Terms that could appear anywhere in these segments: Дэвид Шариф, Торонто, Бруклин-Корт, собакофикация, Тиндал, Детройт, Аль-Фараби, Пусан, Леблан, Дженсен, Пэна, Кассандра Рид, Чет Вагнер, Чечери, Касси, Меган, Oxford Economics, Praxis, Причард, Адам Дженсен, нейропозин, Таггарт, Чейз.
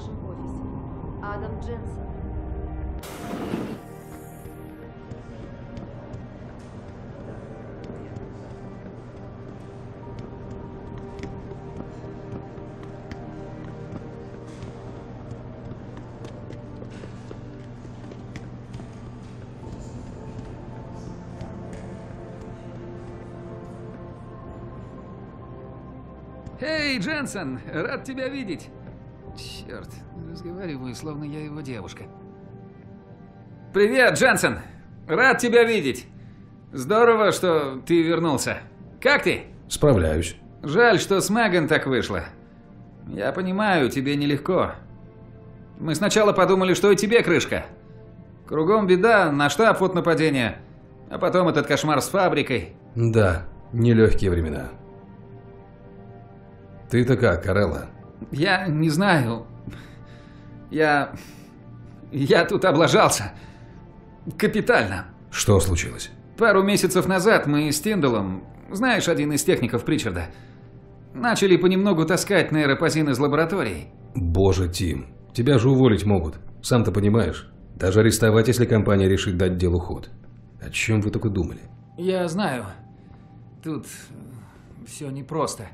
вашем офисе. Адам Дженсен. Эй, Дженсен, рад тебя видеть. Черт, разговариваю, словно я его девушка. Привет, Дженсен, рад тебя видеть. Здорово, что ты вернулся. Как ты? Справляюсь. Жаль, что с Меган так вышло. Я понимаю, тебе нелегко. Мы сначала подумали, что и тебе крышка. Кругом беда, на штаб вот нападение, а потом этот кошмар с фабрикой. Да, нелегкие времена. Ты-то как, Карелла? Я не знаю. Я тут облажался. Капитально. Что случилось? Пару месяцев назад мы с Тиндалом, знаешь, один из техников Причарда, начали понемногу таскать нейропозин из лабораторий. Боже, Тим, тебя же уволить могут. Сам-то понимаешь. Даже арестовать, если компания решит дать делу ход. О чем вы только думали? Я знаю. Тут все непросто.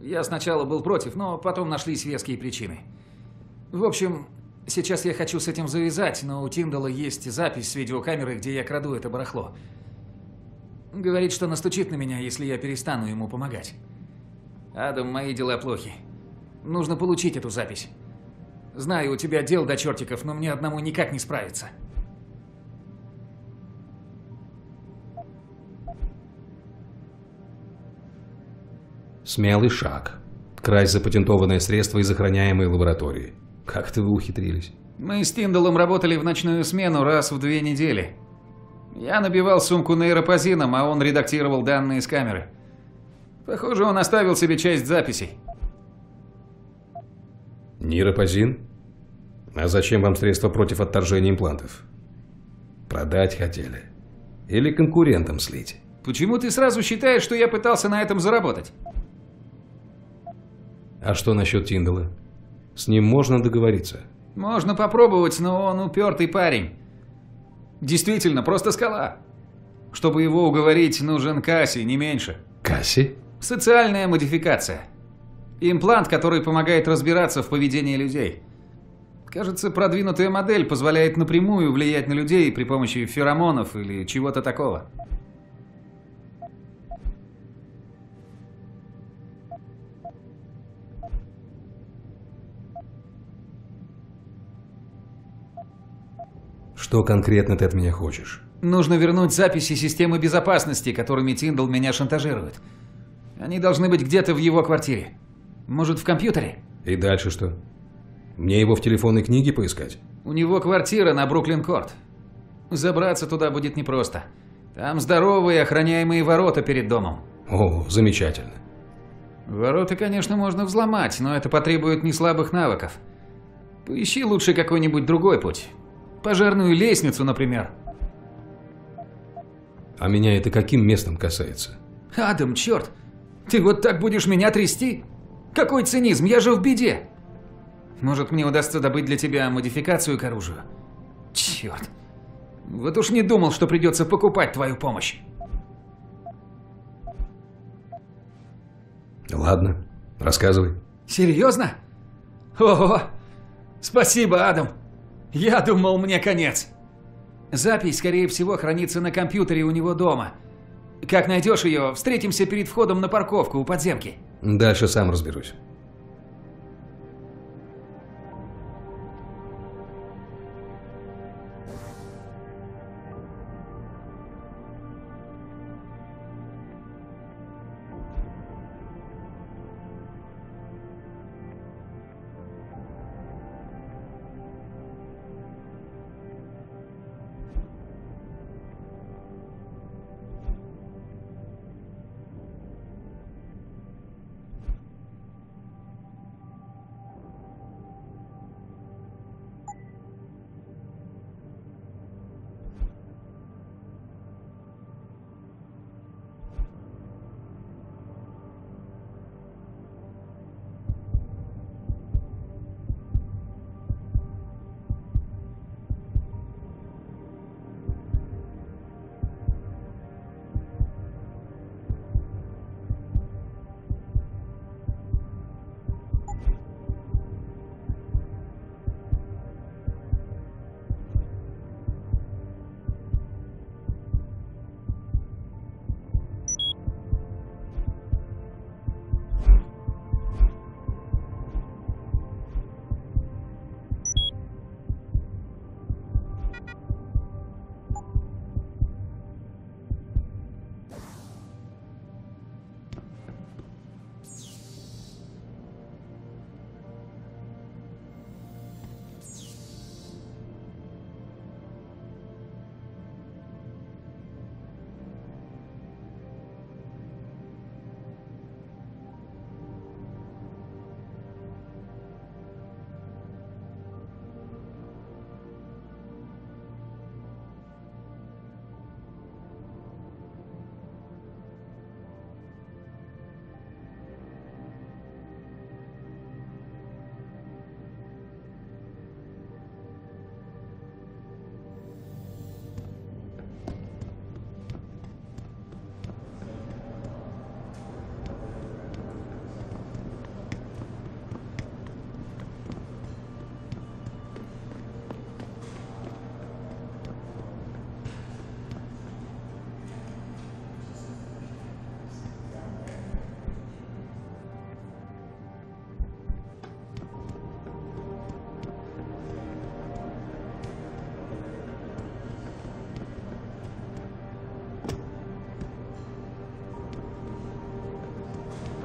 Я сначала был против, но потом нашлись веские причины. В общем, сейчас я хочу с этим завязать, но у Тиндала есть запись с видеокамеры, где я краду это барахло. Говорит, что настучит на меня, если я перестану ему помогать. Адам, мои дела плохи. Нужно получить эту запись. Знаю, у тебя дел до чертиков, но мне одному никак не справиться. Смелый шаг. Красть запатентованное средство из охраняемой лаборатории. Как-то вы ухитрились. Мы с Тиндалом работали в ночную смену раз в 2 недели. Я набивал сумку нейропозином, а он редактировал данные с камеры. Похоже, он оставил себе часть записей. Нейропозин? А зачем вам средства против отторжения имплантов? Продать хотели. Или конкурентам слить? Почему ты сразу считаешь, что я пытался на этом заработать? А что насчет Тиндала? С ним можно договориться? Можно попробовать, но он упертый парень. Действительно, просто скала. Чтобы его уговорить, нужен Касси, не меньше. Касси? Социальная модификация. Имплант, который помогает разбираться в поведении людей. Кажется, продвинутая модель позволяет напрямую влиять на людей при помощи феромонов или чего-то такого. Что конкретно ты от меня хочешь? Нужно вернуть записи системы безопасности, которыми Тиндал меня шантажирует. Они должны быть где-то в его квартире. Может, в компьютере? И дальше что? Мне его в телефонной книге поискать? У него квартира на Бруклин-Корт. Забраться туда будет непросто. Там здоровые охраняемые ворота перед домом. О, замечательно. Ворота, конечно, можно взломать, но это потребует неслабых навыков. Поищи лучше какой-нибудь другой путь. Пожарную лестницу, например. А меня это каким местом касается? Адам, черт! Ты вот так будешь меня трясти? Какой цинизм, я же в беде! Может, мне удастся добыть для тебя модификацию к оружию? Черт! Вот уж не думал, что придется покупать твою помощь. Ладно, рассказывай. Серьезно? Ого! Спасибо, Адам! Я думал, мне конец. Запись, скорее всего, хранится на компьютере у него дома. Как найдешь ее, встретимся перед входом на парковку у подземки. Дальше сам разберусь.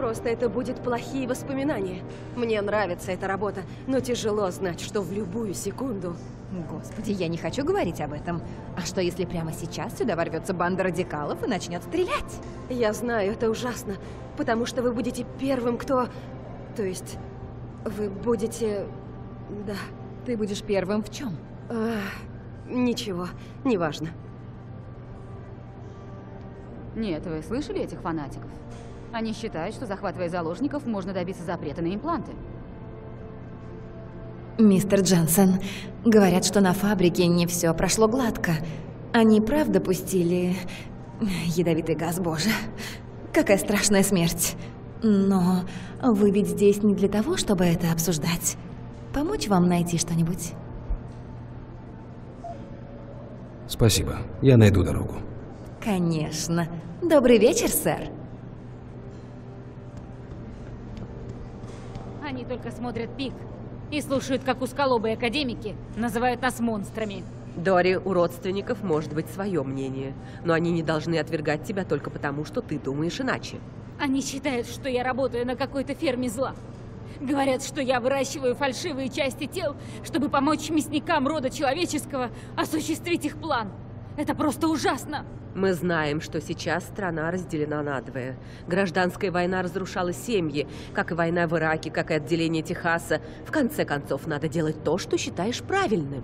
Просто это будет плохие воспоминания. Мне нравится эта работа, но тяжело знать, что в любую секунду... Господи, я не хочу говорить об этом. А что, если прямо сейчас сюда ворвется банда радикалов и начнет стрелять? Я знаю, это ужасно, потому что вы будете первым, кто... То есть, вы будете... Да. Ты будешь первым в чем? Ничего, неважно. Нет, вы слышали этих фанатиков? Они считают, что, захватывая заложников, можно добиться запрета на импланты. Мистер Дженсен, говорят, что на фабрике не все прошло гладко. Они правда пустили ядовитый газ, боже. Какая страшная смерть. Но вы ведь здесь не для того, чтобы это обсуждать. Помочь вам найти что-нибудь? Спасибо, я найду дорогу. Конечно. Добрый вечер, сэр. Они только смотрят пик и слушают, как узколобые академики называют нас монстрами. Дори, у родственников может быть свое мнение, но они не должны отвергать тебя только потому, что ты думаешь иначе. Они считают, что я работаю на какой-то ферме зла. Говорят, что я выращиваю фальшивые части тел, чтобы помочь мясникам рода человеческого осуществить их план. Это просто ужасно. Мы знаем, что сейчас страна разделена надвое. Гражданская война разрушала семьи, как и война в Ираке, как и отделение Техаса. В конце концов, надо делать то, что считаешь правильным.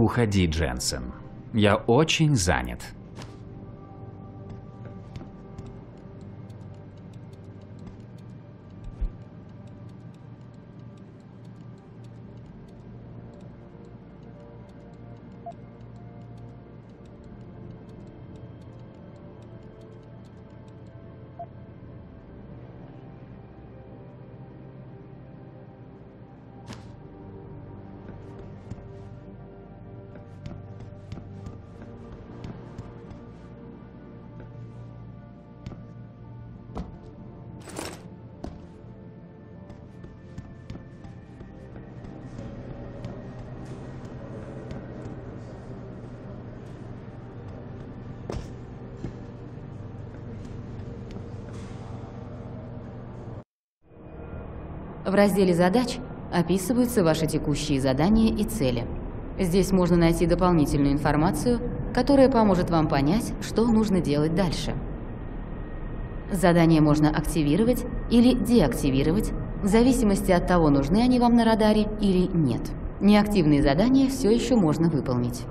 Уходи, Дженсен. Я очень занят. В разделе «Задач» описываются ваши текущие задания и цели. Здесь можно найти дополнительную информацию, которая поможет вам понять, что нужно делать дальше. Задания можно активировать или деактивировать, в зависимости от того, нужны они вам на радаре или нет. Неактивные задания все еще можно выполнить.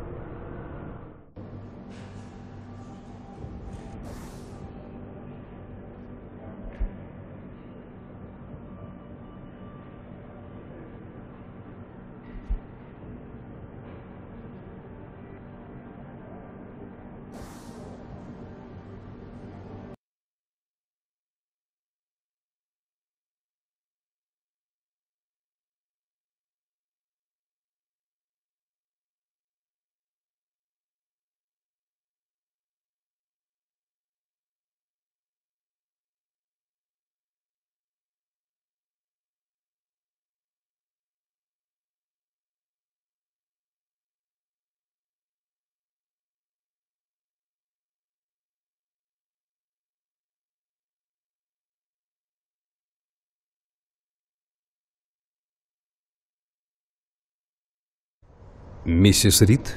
Миссис Рид?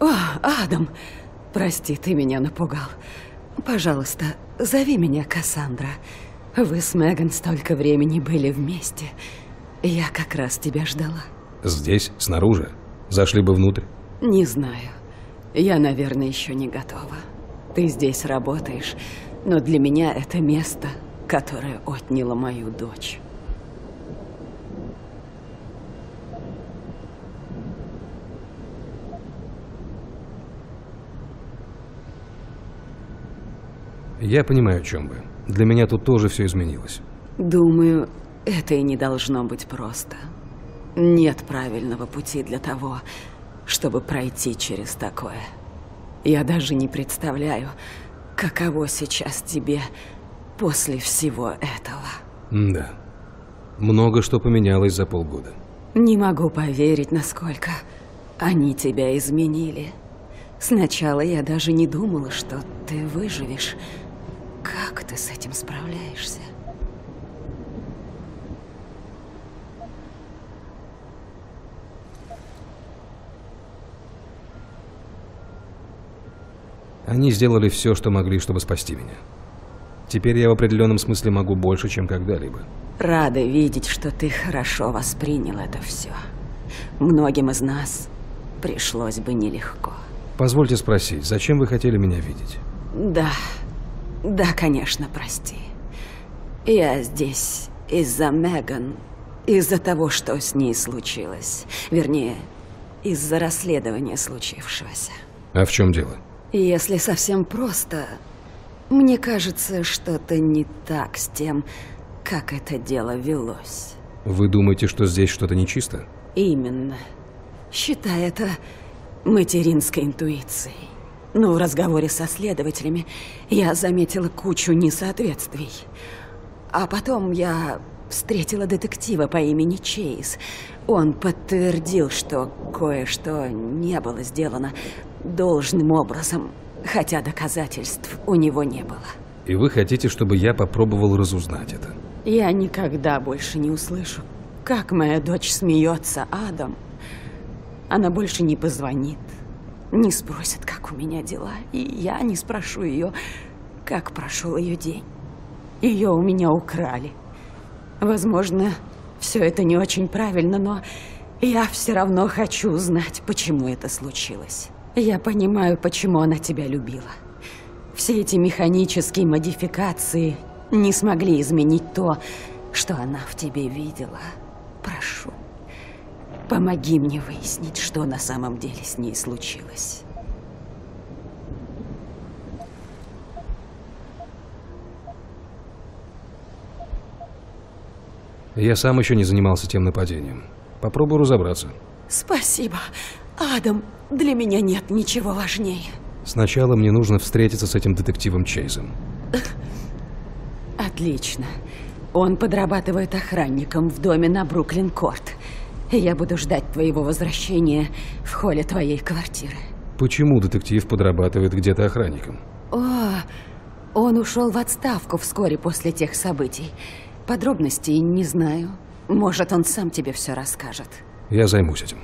О, Адам! Прости, ты меня напугал. Пожалуйста, зови меня Кассандра. Вы с Меган столько времени были вместе. Я как раз тебя ждала. Здесь, снаружи? Зашли бы внутрь? Не знаю. Я, наверное, еще не готова. Ты здесь работаешь, но для меня это место, которое отняло мою дочь. Я понимаю, о чем вы. Для меня тут тоже все изменилось. Думаю, это и не должно быть просто. Нет правильного пути для того, чтобы пройти через такое. Я даже не представляю, Каково сейчас тебе после всего этого? Да. Много что поменялось за полгода. Не могу поверить, насколько они тебя изменили. Сначала я даже не думала, что ты выживешь. Как ты с этим справляешься? Они сделали все, что могли, чтобы спасти меня. Теперь я в определенном смысле могу больше, чем когда-либо. Рада видеть, что ты хорошо воспринял это все. Многим из нас пришлось бы нелегко. Позвольте спросить, зачем вы хотели меня видеть? Да, да, конечно, прости. Я здесь из-за Меган, из-за того, что с ней случилось. Вернее, из-за расследования случившегося. А в чем дело? Если совсем просто, мне кажется, что-то не так с тем, как это дело велось. Вы думаете, что здесь что-то нечисто? Именно. Считай это материнской интуицией. Но в разговоре со следователями я заметила кучу несоответствий. А потом я встретила детектива по имени Чейз. Он подтвердил, что кое-что не было сделано должным образом, хотя доказательств у него не было. И вы хотите, чтобы я попробовал разузнать это? Я никогда больше не услышу, как моя дочь смеется адом. Она больше не позвонит, не спросит, как у меня дела, и я не спрошу ее, как прошел ее день. Ее у меня украли. Возможно, все это не очень правильно, но я все равно хочу узнать, почему это случилось. Я понимаю, почему она тебя любила. Все эти механические модификации не смогли изменить то, что она в тебе видела. Прошу, помоги мне выяснить, что на самом деле с ней случилось. Я сам еще не занимался тем нападением. Попробую разобраться. Спасибо. Адам, для меня нет ничего важнее. Сначала мне нужно встретиться с этим детективом Чейзом. Отлично. Он подрабатывает охранником в доме на Бруклин-Корт. Я буду ждать твоего возвращения в холле твоей квартиры. Почему детектив подрабатывает где-то охранником? О, он ушел в отставку вскоре после тех событий. Подробностей не знаю. Может, он сам тебе все расскажет. Я займусь этим.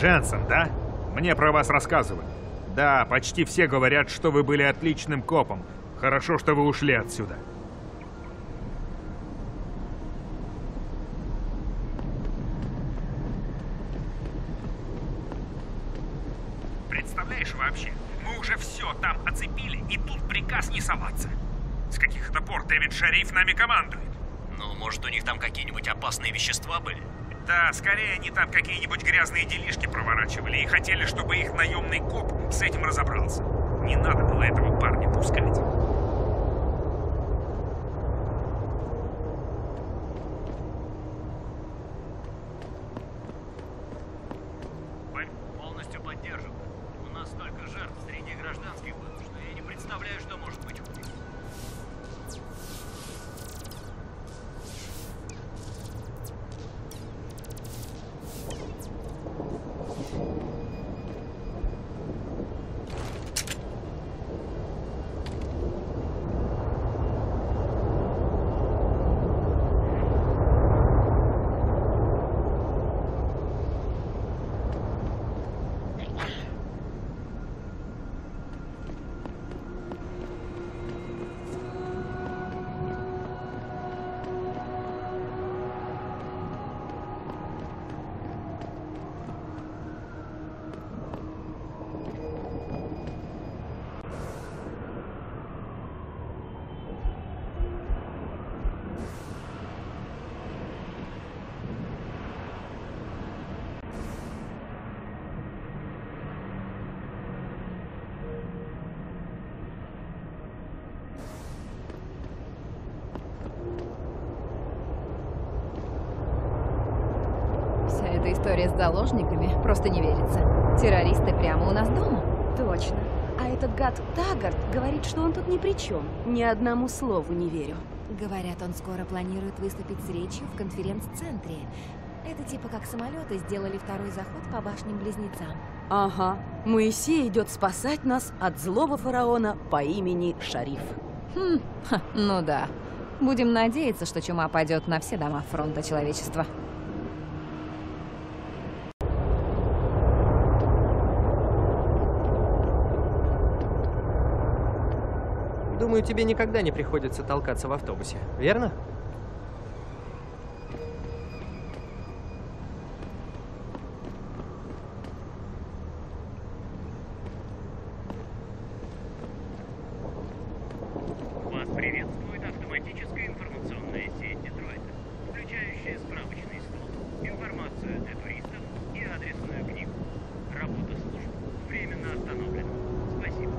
Дженсен, да? Мне про вас рассказывали. Да, почти все говорят, что вы были отличным копом. Хорошо, что вы ушли отсюда. Представляешь вообще? Мы уже все там оцепили, и тут приказ не соваться. С каких это пор Дэвид Шариф нами командует? Ну, может, у них там какие-нибудь опасные вещества были? Да, скорее они там какие-нибудь грязные делишки проворачивали и хотели, чтобы их наемный коп с этим разобрался. Не надо было этого парня пускать. Полностью поддерживаю. У нас столько жертв среди гражданских было, что я не представляю, что может быть хуже. История с заложниками просто не верится. Террористы прямо у нас дома. Точно. А этот гад Таггарт говорит, что он тут ни при чем. Ни одному слову не верю. Говорят, он скоро планирует выступить с речью в конференц-центре. Это типа как самолеты сделали второй заход по башням-близнецам. Ага. Моисей идет спасать нас от злого фараона по имени Шариф. Ну да. Будем надеяться, что чума пойдет на все дома фронта человечества. Думаю, тебе никогда не приходится толкаться в автобусе, верно? Вас приветствует автоматическая информационная сеть Детройта, включающая справочный стол, информацию о туристах и адресную книгу. Работа служб временно остановлена. Спасибо.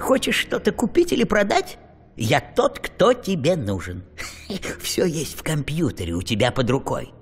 Хочешь что-то купить или продать? Я тот, кто тебе нужен. Все есть в компьютере у тебя под рукой.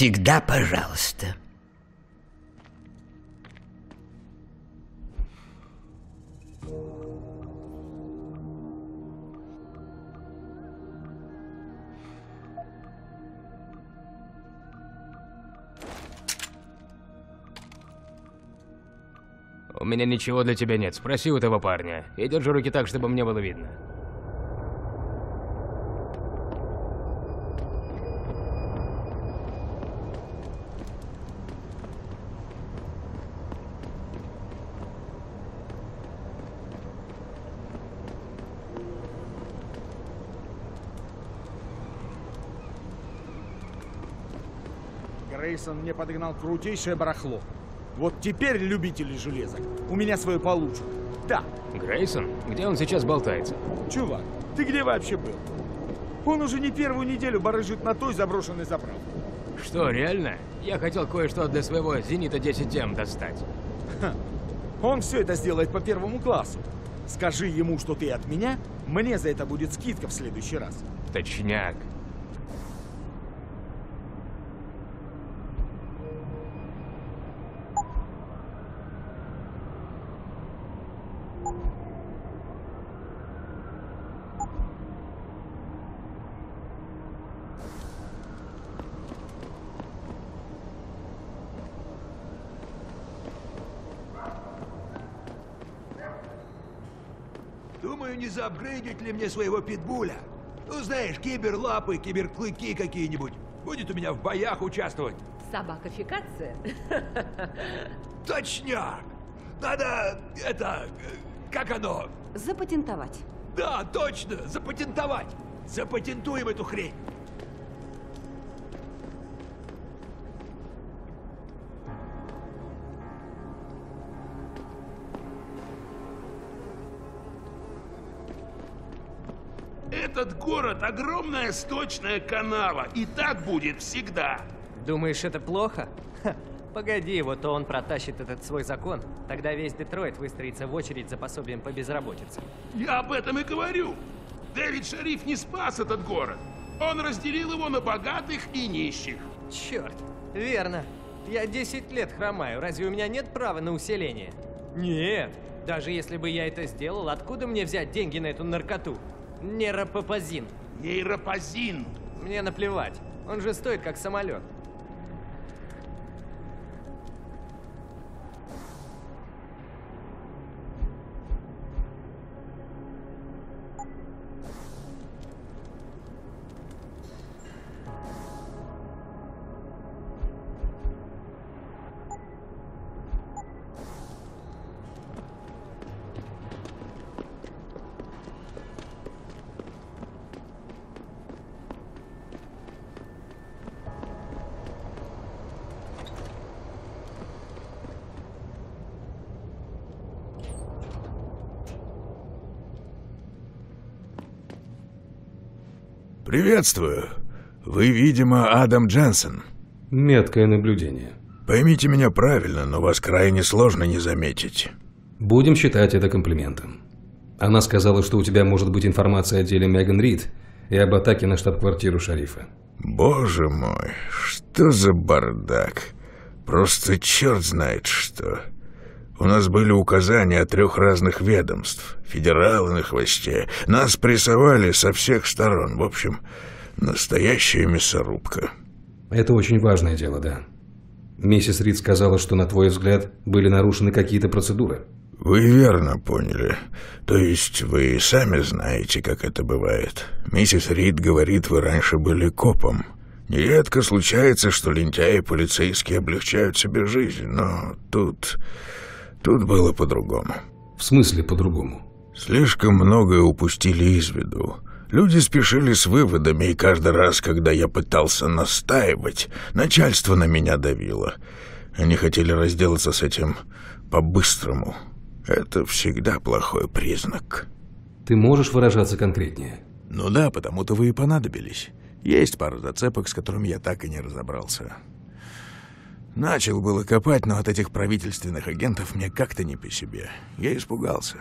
Всегда пожалуйста. У меня ничего для тебя нет. Спроси у этого парня. И держи руки так, чтобы мне было видно. Грейсон мне подгнал крутейшее барахло. Вот теперь любители железок. У меня свое получше. Да. Грейсон? Где он сейчас болтается? Чувак, ты где вообще был? Он уже не первую неделю барыжит на той заброшенной заправке. Что, реально? Я хотел кое-что для своего Зенита 10М достать. Ха. Он все это сделает по первому классу. Скажи ему, что ты от меня, мне за это будет скидка в следующий раз. Точняк. Апгрейдить ли мне своего питбуля? Ну, знаешь, киберлапы, киберклыки какие-нибудь. Будет у меня в боях участвовать. Собакофикация? Точняк! Надо, это, как оно? Запатентовать. Да, точно, запатентовать. Запатентуем эту хрень. Этот город — огромная сточная канава, и так будет всегда. Думаешь, это плохо? Ха, погоди, вот он протащит этот свой закон, тогда весь Детройт выстроится в очередь за пособием по безработице. Я об этом и говорю. Дэвид Шариф не спас этот город. Он разделил его на богатых и нищих. Черт, верно. Я 10 лет хромаю, разве у меня нет права на усиление? Нет, даже если бы я это сделал, откуда мне взять деньги на эту наркоту? Нейропозин. Нейропозин. Мне наплевать. Он же стоит как самолет. Приветствую. Вы, видимо, Адам Дженсен. Меткое наблюдение. Поймите меня правильно, но вас крайне сложно не заметить. Будем считать это комплиментом. Она сказала, что у тебя может быть информация о деле Меган Рид и об атаке на штаб-квартиру Шарифа. Боже мой, что за бардак. Просто черт знает что. У нас были указания от 3 разных ведомств. Федералы на хвосте. Нас прессовали со всех сторон. В общем, настоящая мясорубка. Это очень важное дело, да. Миссис Рид сказала, что, на твой взгляд, были нарушены какие-то процедуры. Вы верно поняли. То есть вы сами знаете, как это бывает. Миссис Рид говорит, вы раньше были копом. Нередко случается, что лентяи полицейские облегчают себе жизнь, но тут... Тут было по-другому. В смысле по-другому? Слишком многое упустили из виду. Люди спешили с выводами, и каждый раз, когда я пытался настаивать, начальство на меня давило. Они хотели разделаться с этим по-быстрому. Это всегда плохой признак. Ты можешь выражаться конкретнее? Ну да, потому-то вы и понадобились. Есть пара зацепок, с которыми я так и не разобрался. Начал было копать, но от этих правительственных агентов мне как-то не по себе. Я испугался.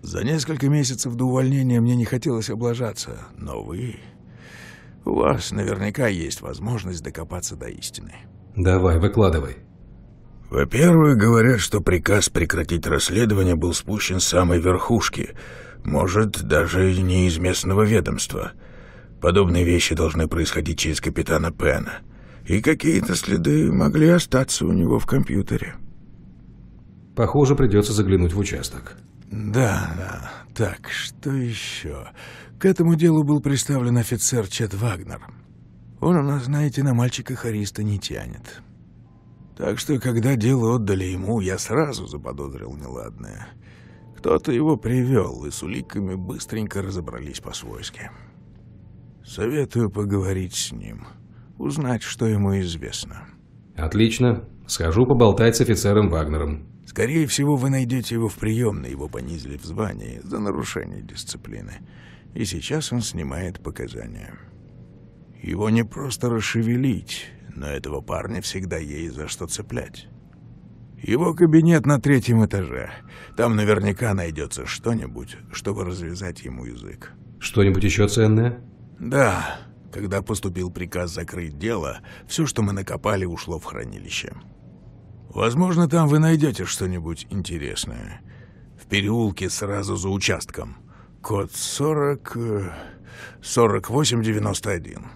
За несколько месяцев до увольнения мне не хотелось облажаться, но вы... У вас наверняка есть возможность докопаться до истины. Давай, выкладывай. Во-первых, говорят, что приказ прекратить расследование был спущен с самой верхушки, может, даже не из местного ведомства. Подобные вещи должны происходить через капитана Пэна. И какие-то следы могли остаться у него в компьютере. Похоже, придется заглянуть в участок. Да, да. Так, что еще? К этому делу был представлен офицер Чет Вагнер. Он у нас, знаете, на мальчика-хориста не тянет. Так что, когда дело отдали ему, я сразу заподозрил неладное. Кто-то его привел, и с уликами быстренько разобрались по-свойски. Советую поговорить с ним, узнать, что ему известно. Отлично. Схожу поболтать с офицером Вагнером. Скорее всего, вы найдете его в приемной, его понизили в звании за нарушение дисциплины. И сейчас он снимает показания. Его не просто расшевелить, но этого парня всегда есть за что цеплять. Его кабинет на 3-м этаже. Там наверняка найдется что-нибудь, чтобы развязать ему язык. Что-нибудь еще ценное? Да. Когда поступил приказ закрыть дело, все, что мы накопали, ушло в хранилище. Возможно, там вы найдете что-нибудь интересное. В переулке сразу за участком. Код 40 4891.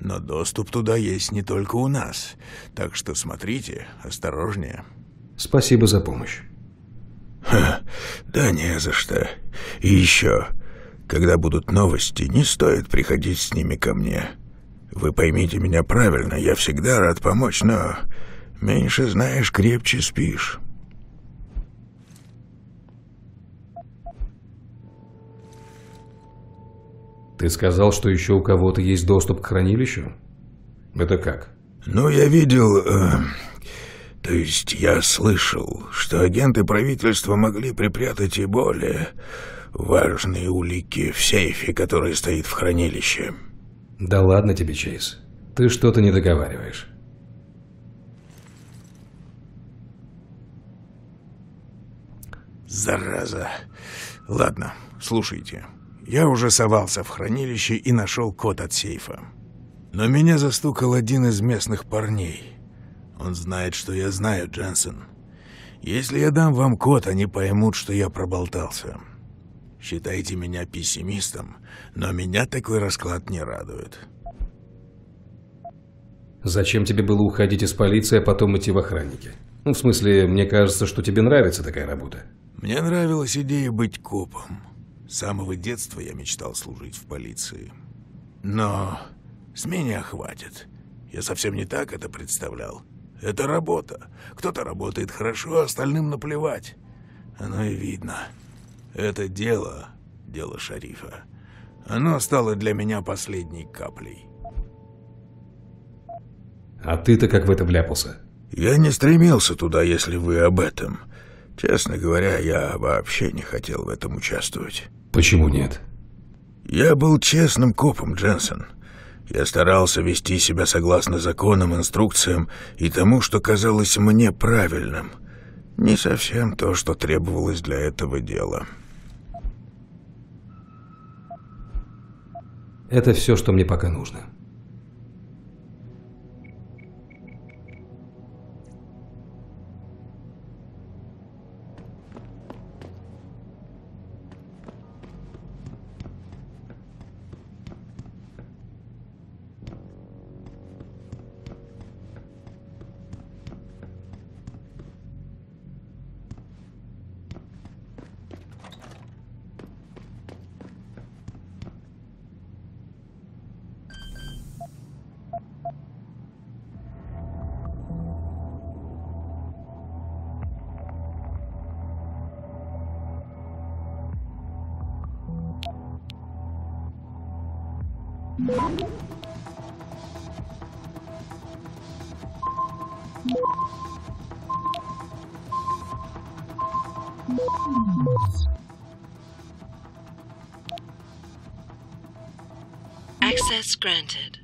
Но доступ туда есть не только у нас, так что смотрите осторожнее. Спасибо за помощь. Ха, да не за что. И еще, когда будут новости, не стоит приходить с ними ко мне. Вы поймите меня правильно, я всегда рад помочь, но меньше знаешь, крепче спишь. Ты сказал, что еще у кого-то есть доступ к хранилищу? Это как? Ну, я видел... то есть я слышал, что агенты правительства могли припрятать и более важные улики в сейфе, который стоит в хранилище. Да ладно тебе, Чейз. Ты что-то не договариваешь. Зараза. Ладно, слушайте. Я уже совался в хранилище и нашел код от сейфа. Но меня застукал один из местных парней. Он знает, что я знаю, Дженсен. Если я дам вам код, они поймут, что я проболтался. Считайте меня пессимистом, но меня такой расклад не радует. Зачем тебе было уходить из полиции, а потом идти в охранники? Ну, в смысле, мне кажется, что тебе нравится такая работа. Мне нравилась идея быть копом. С самого детства я мечтал служить в полиции. Но с меня хватит. Я совсем не так это представлял. Это работа. Кто-то работает хорошо, остальным наплевать. Оно и видно. Это дело, дело Шарифа. Оно стало для меня последней каплей. А ты-то как в это вляпался? Я не стремился туда, если вы об этом. Честно говоря, я вообще не хотел в этом участвовать. Почему нет? Я был честным копом, Дженсен. Я старался вести себя согласно законам, инструкциям и тому, что казалось мне правильным. Не совсем то, что требовалось для этого дела. Это все, что мне пока нужно. Access granted.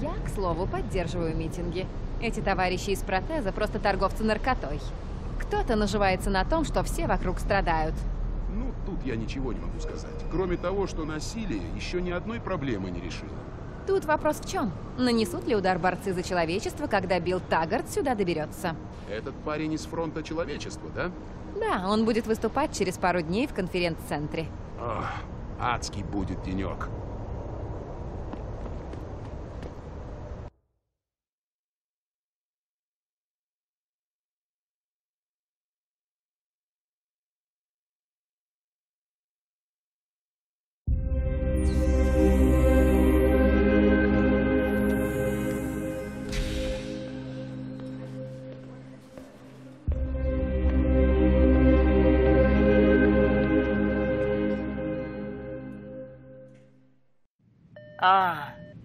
Я, к слову, поддерживаю митинги. Эти товарищи из протеза просто торговцы наркотой. Кто-то наживается на том, что все вокруг страдают. Ну, тут я ничего не могу сказать. Кроме того, что насилие еще ни одной проблемы не решило. Тут вопрос в чем? Нанесут ли удар борцы за человечество, когда Билл Таггарт сюда доберется? Этот парень из фронта человечества, да? Да, он будет выступать через пару дней в конференц-центре. Ох, адский будет денек.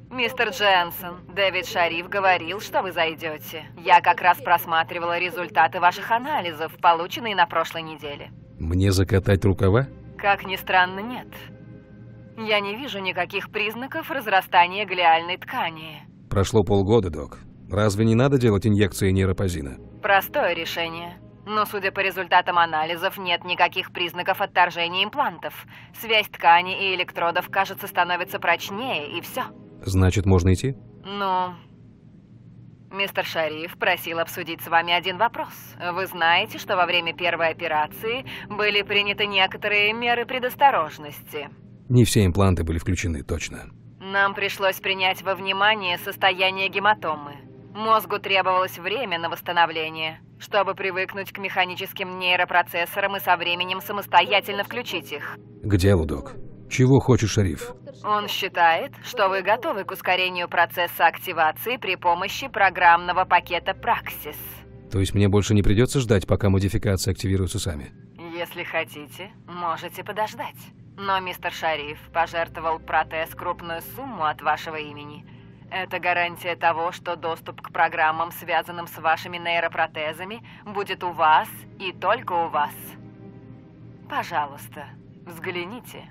Мистер Дженсен, Дэвид Шариф говорил, что вы зайдете. Я как раз просматривала результаты ваших анализов, полученные на прошлой неделе. Мне закатать рукава? Как ни странно, нет. Я не вижу никаких признаков разрастания глиальной ткани. Прошло полгода, док. Разве не надо делать инъекции нейропозина? Простое решение. Но, судя по результатам анализов, нет никаких признаков отторжения имплантов. Связь ткани и электродов, кажется, становится прочнее, и все. Значит, можно идти? Ну, мистер Шариф просил обсудить с вами один вопрос. Вы знаете, что во время первой операции были приняты некоторые меры предосторожности. Не все импланты были включены, точно. Нам пришлось принять во внимание состояние гематомы. Мозгу требовалось время на восстановление, чтобы привыкнуть к механическим нейропроцессорам и со временем самостоятельно включить их. К делу, док. Чего хочет Шариф? Он считает, что вы готовы к ускорению процесса активации при помощи программного пакета Praxis. То есть мне больше не придется ждать, пока модификации активируются сами? Если хотите, можете подождать. Но мистер Шариф пожертвовал протез крупную сумму от вашего имени. Это гарантия того, что доступ к программам, связанным с вашими нейропротезами, будет у вас и только у вас. Пожалуйста, взгляните.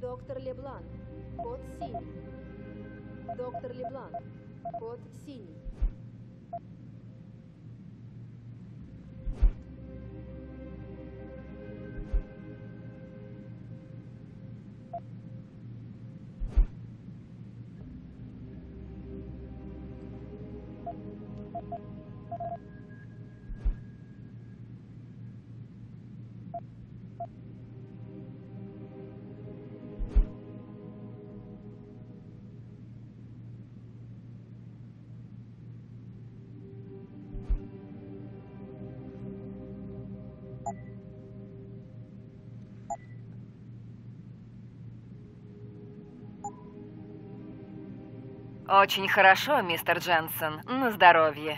Доктор Леблан, код синий. Доктор Леблан, код синий. Очень хорошо, мистер Дженсен. На здоровье.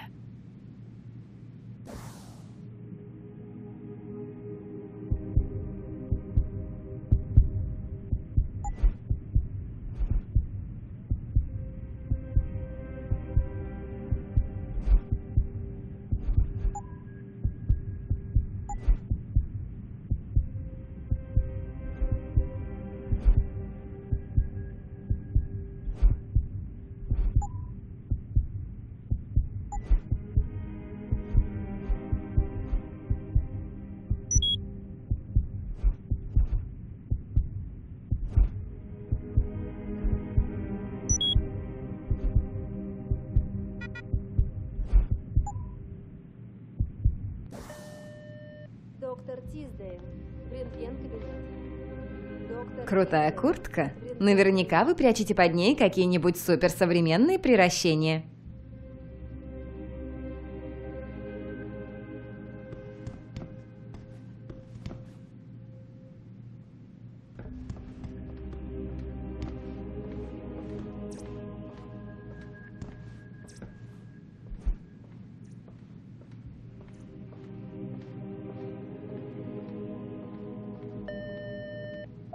Крутая куртка. Наверняка вы прячете под ней какие-нибудь суперсовременные приращения.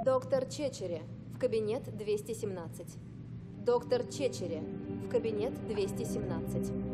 Доктор Чечери, в кабинет 217. Доктор Чечери. В кабинет 217.